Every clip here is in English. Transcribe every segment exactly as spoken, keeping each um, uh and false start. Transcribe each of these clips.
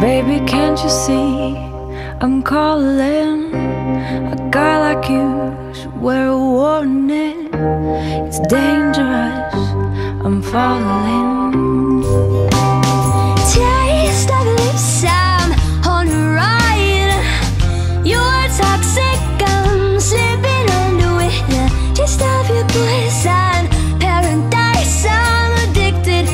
Baby, can't you see I'm calling? A guy like you should wear a warning. It's dangerous, I'm falling. Taste of lips, I'm on a ride. You're toxic, I'm slipping under it. Just stop your poison paradise. I'm addicted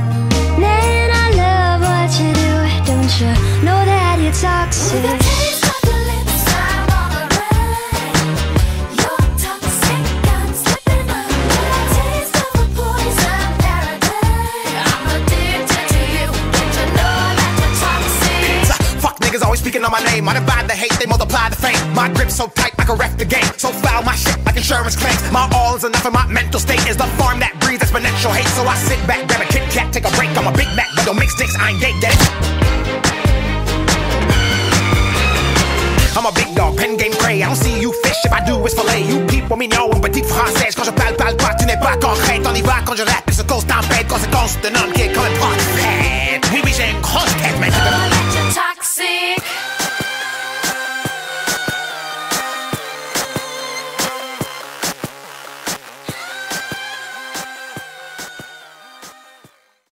to you, don't you know that you're toxic? You know that you're toxic. With the taste of the lips, I'm on a ride. You're toxic, I'm slipping away. With the taste of the poison paradise, I'm addicted to you, don't you know that you're toxic? Fuck niggas always speaking on my name. I divide the hate, they multiply the fame. My grip's so tight, I can wreck the game. So foul my shit like insurance claims. My all is enough and my mental state is the farm that breeds exponential hate. So I sit back, grab a Kit Kat, take a break. I'm a Big Mac, but don't mix dicks, I ain't gay, get it? I'm a big dog, pen game prey. I don't see you fish, if I do it's fillet. You peep au mignon, une petite française. Quand je parle, parle pas, tu n'es pas concrète. On y va quand je rappe, et se cause tempête. Conséquence de non-kick.